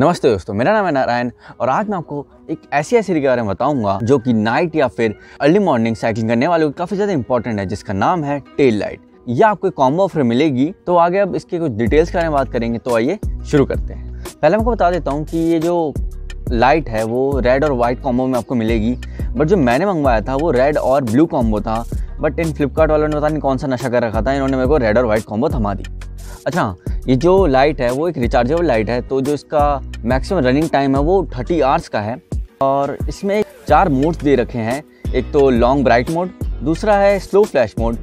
नमस्ते दोस्तों, मेरा नाम है नारायण और आज मैं आपको एक ऐसी रिक्शा के बारे में बताऊंगा जो कि नाइट या फिर अर्ली मॉर्निंग साइकिलिंग करने वालों को काफ़ी ज़्यादा इंपॉर्टेंट है, जिसका नाम है टेल लाइट। यह आपको कॉम्बो ऑफर मिलेगी। तो आगे अब इसके कुछ डिटेल्स के बारे में बात करेंगे, तो आइए शुरू करते हैं। पहले मैं आपको बता देता हूँ कि ये जो लाइट है वो रेड और वाइट कॉम्बो में आपको मिलेगी, बट जो मैंने मंगवाया था वो रेड और ब्लू कॉम्बो था, बट इन फ्लिपकार्ट वालों ने पता नहीं कौन सा नशा कर रखा था, इन्होंने मेरे को रेड और वाइट कॉम्बो थमा दी। अच्छा, ये जो लाइट है वो एक रिचार्जेबल लाइट है, तो जो इसका मैक्सिमम रनिंग टाइम है वो 30 आवर्स का है और इसमें 4 मोड्स दे रखे हैं। एक तो लॉन्ग ब्राइट मोड, दूसरा है स्लो फ्लैश मोड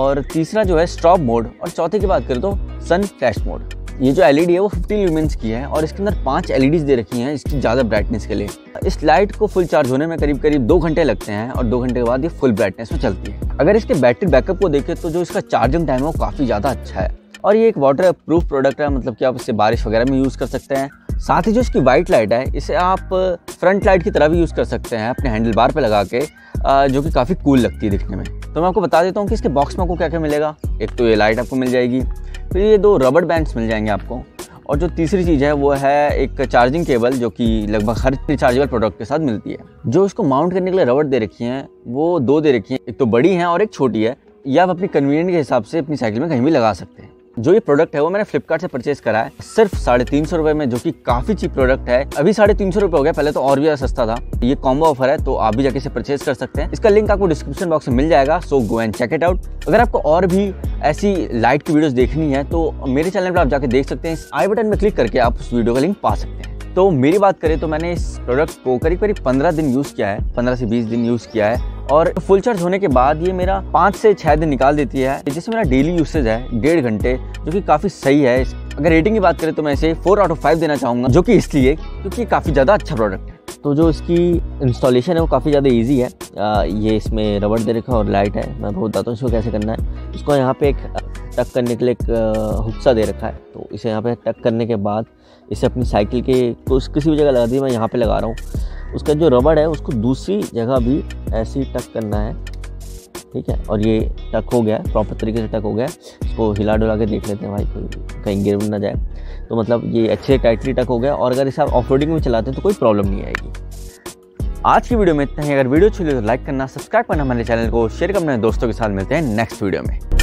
और तीसरा जो है स्ट्रॉब मोड और चौथे की बात करें तो सन फ्लैश मोड। ये जो एलईडी है वो 50 लुमेंस की है और इसके अंदर 5 एलईडीज दे रखी हैं इसकी ज़्यादा ब्राइटनेस के लिए। इस लाइट को फुल चार्ज होने में करीब 2 घंटे लगते हैं और 2 घंटे के बाद ये फुल ब्राइटनेस में चलती है। अगर इसके बैटरी बैकअप को देखें तो जो इसका चार्जिंग टाइम है वो काफ़ी ज़्यादा अच्छा है और ये एक वाटर प्रूफ प्रोडक्ट है, मतलब कि आप इससे बारिश वगैरह में यूज़ कर सकते हैं। साथ ही जो इसकी वाइट लाइट है इसे आप फ्रंट लाइट की तरह भी यूज़ कर सकते हैं अपने हैंडल बार पर लगा के, जो कि काफ़ी कूल लगती है दिखने में। तो मैं आपको बता देता हूँ कि इसके बॉक्स में आपको क्या क्या मिलेगा। एक तो ये लाइट आपको मिल जाएगी, फिर ये 2 रबड़ बैंड्स मिल जाएंगे आपको और जो तीसरी चीज़ है वो है एक चार्जिंग केबल जो कि लगभग हर रिचार्जेबल प्रोडक्ट के साथ मिलती है। जो इसको माउंट करने के लिए रबड़ दे रखी हैं वो 2 दे रखी हैं, एक तो बड़ी है और एक छोटी है, या आप अपनी कन्वीनियंट के हिसाब से अपनी साइकिल में कहीं भी लगा सकते हैं। जो ये प्रोडक्ट है वो मैंने फ्लिपकार्ट से परचेज करा है सिर्फ 350 रुपये में, जो कि काफ़ी चीप प्रोडक्ट है। अभी 350 रुपये हो गया, पहले तो और भी ज़्यादा सस्ता था। ये कॉम्बो ऑफर है तो आप भी जाके इसे परचेज कर सकते हैं। इसका लिंक आपको डिस्क्रिप्शन बॉक्स में मिल जाएगा, so go and check it out. अगर आपको और भी ऐसी लाइट की वीडियोस देखनी है तो मेरे चैनल पर आप जाके देख सकते हैं। इस आई बटन में क्लिक करके आप उस वीडियो का लिंक पा सकते हैं। तो मेरी बात करें तो मैंने इस प्रोडक्ट को करीब 15 दिन यूज़ किया है, 15 से 20 दिन यूज़ किया है और फुल चार्ज होने के बाद ये मेरा 5 से 6 दिन निकाल देती है, जिसमें मेरा डेली यूसेज है 1.5 घंटे, जो कि काफ़ी सही है। अगर रेटिंग की बात करें तो मैं इसे 4/5 देना चाहूँगा, जो कि इसलिए क्योंकि काफ़ी ज़्यादा अच्छा प्रोडक्ट है। तो जो इसकी इंस्टॉलेशन है वो काफ़ी ज़्यादा इजी है। ये इसमें रबड़ दे रखा और लाइट है, मैं बहुत बताता हूँ इसको कैसे करना है। इसको यहाँ पे एक टक करने के लिए एक हुक्सा दे रखा है, तो इसे यहाँ पे टक करने के बाद इसे अपनी साइकिल के किसी भी जगह लगा दी। मैं यहाँ पे लगा रहा हूँ। उसका जो रबड़ है उसको दूसरी जगह भी ऐसे ही टक करना है, ठीक है। और ये टक हो गया है, प्रॉपर तरीके से टक हो गया है। इसको हिला डुला के देख लेते हैं भाई, कोई कहीं गिर ना जाए, तो मतलब ये अच्छे टाइटली टक हो गया और अगर इसे आप ऑफ रोडिंग में चलाते हैं तो कोई प्रॉब्लम नहीं आएगी। आज की वीडियो में इतना ही। अगर वीडियो अच्छी लगी तो लाइक करना, सब्सक्राइब करना हमारे चैनल को, शेयर करना दोस्तों के साथ। मिलते हैं नेक्स्ट वीडियो में।